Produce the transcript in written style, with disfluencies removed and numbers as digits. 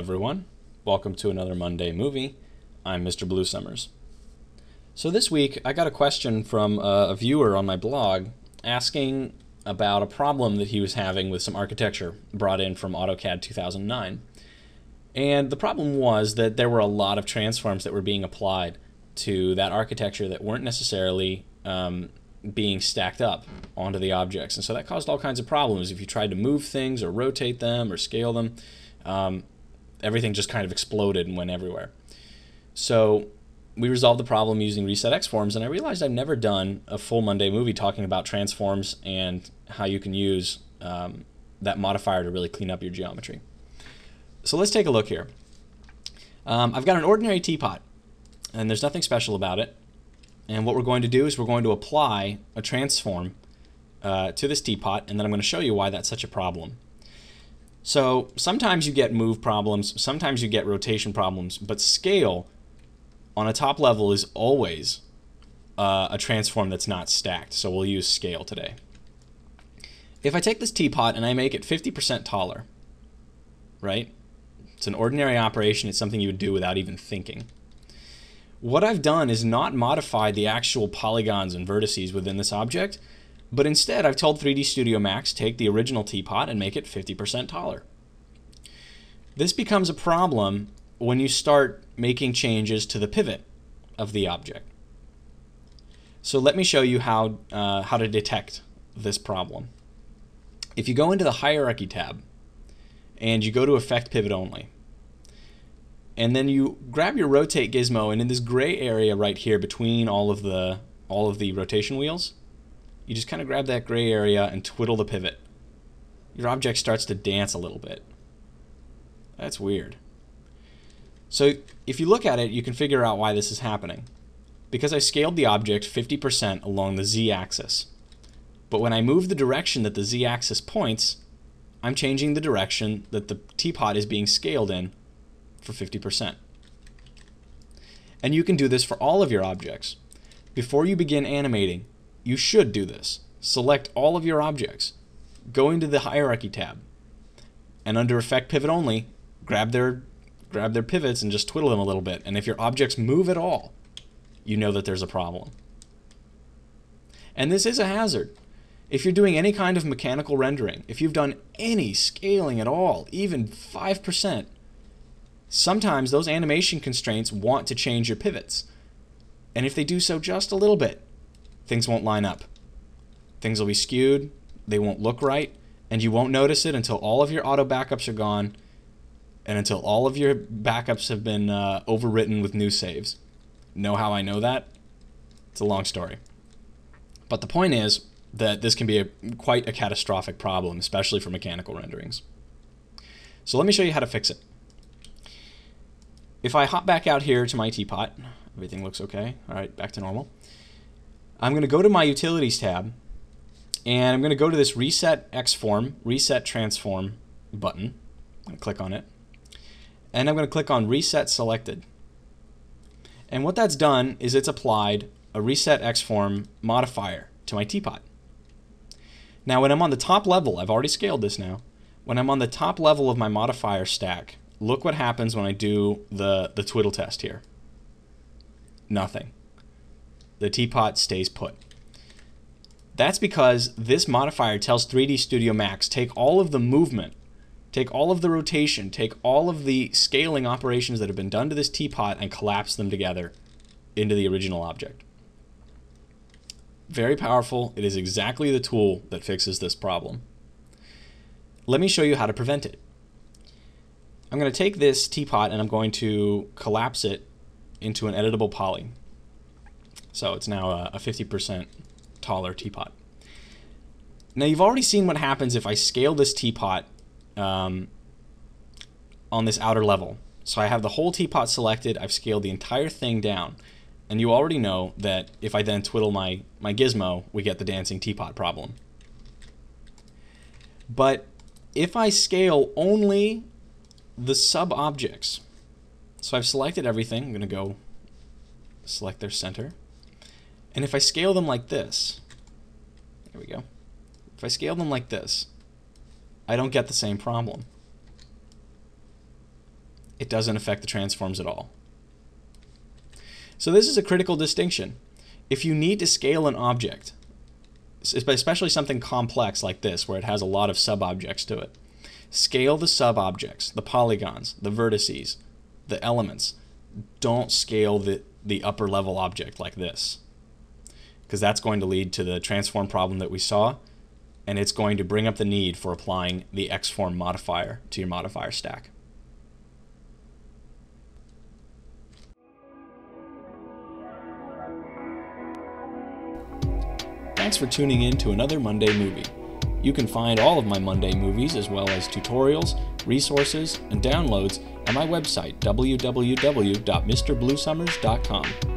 everyone. Welcome to another Monday Movie. I'm MrBluesummers. So this week I got a question from a viewer on my blog asking about a problem that he was having with some architecture brought in from AutoCAD 2009. And the problem was that there were a lot of transforms that were being applied to that architecture that weren't necessarily being stacked up onto the objects. And so that caused all kinds of problems. If you tried to move things or rotate them or scale them, everything just kind of exploded and went everywhere. So we resolved the problem using Reset XForms, and I realized I've never done a full Monday Movie talking about transforms and how you can use that modifier to really clean up your geometry. So let's take a look here. I've got an ordinary teapot, and there's nothing special about it. And what we're going to do is we're going to apply a transform to this teapot, and then I'm going to show you why that's such a problem. So sometimes you get move problems, sometimes you get rotation problems, but scale on a top level is always a transform that's not stacked. So we'll use scale today. If I take this teapot and I make it 50% taller, right? It's an ordinary operation. It's something you would do without even thinking. What I've done is not modify the actual polygons and vertices within this object, but instead I've told 3D Studio Max, take the original teapot and make it 50% taller. This becomes a problem when you start making changes to the pivot of the object. So let me show you how to detect this problem. If you go into the Hierarchy tab and you go to Effect Pivot Only, and then you grab your rotate gizmo, and in this gray area right here between all of the rotation wheels, you just kind of grab that gray area and twiddle the pivot. Your object starts to dance a little bit. That's weird. So if you look at it, you can figure out why this is happening. Because I scaled the object 50% along the z-axis. But when I move the direction that the z-axis points, I'm changing the direction that the teapot is being scaled in for 50%. And you can do this for all of your objects. Before you begin animating, you should do this. Select all of your objects, go into the Hierarchy tab, and under Effect Pivot Only, grab their pivots and just twiddle them a little bit. And if your objects move at all, you know that there's a problem. And this is a hazard. If you're doing any kind of mechanical rendering, if you've done any scaling at all, even 5%, sometimes those animation constraints want to change your pivots. And if they do so just a little bit, things won't line up. Things will be skewed, they won't look right, and you won't notice it until all of your auto backups are gone and until all of your backups have been overwritten with new saves. Know how I know that? It's a long story. But the point is that this can be quite a catastrophic problem, especially for mechanical renderings. So let me show you how to fix it. If I hop back out here to my teapot, everything looks okay. All right, back to normal. I'm going to go to my Utilities tab, and I'm going to go to this Reset XForm, Reset Transform button. I'm going to click on it, and I'm going to click on Reset Selected. And what that's done is it's applied a Reset XForm modifier to my teapot. Now, when I'm on the top level, I've already scaled this now. When I'm on the top level of my modifier stack, look what happens when I do the twiddle test here. Nothing. The teapot stays put. That's because this modifier tells 3D Studio Max, take all of the movement, take all of the rotation, take all of the scaling operations that have been done to this teapot and collapse them together into the original object. Very powerful. It is exactly the tool that fixes this problem. Let me show you how to prevent it. I'm going to take this teapot and I'm going to collapse it into an editable poly. So it's now a 50% taller teapot. Now you've already seen what happens if I scale this teapot on this outer level. So I have the whole teapot selected, I've scaled the entire thing down. And you already know that if I then twiddle my gizmo, we get the dancing teapot problem. But if I scale only the sub-objects. So I've selected everything. I'm going to go select their center. And if I scale them like this, there we go. If I scale them like this, I don't get the same problem. it doesn't affect the transforms at all. So this is a critical distinction. If you need to scale an object, especially something complex like this where it has a lot of sub-objects to it, scale the sub-objects, the polygons, the vertices, the elements. Don't scale the upper level object like this, because that's going to lead to the transform problem that we saw, and it's going to bring up the need for applying the XForm modifier to your modifier stack. Thanks for tuning in to another Monday Movie. You can find all of my Monday movies as well as tutorials, resources, and downloads on my website, www.mrbluesummers.com.